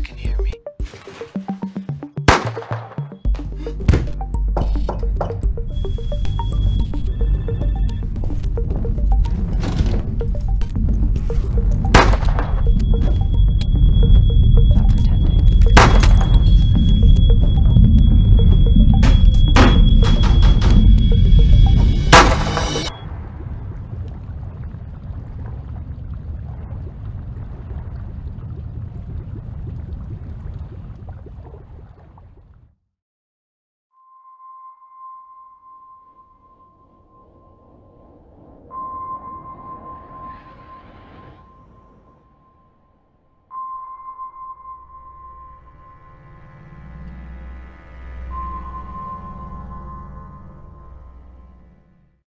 you can hear me.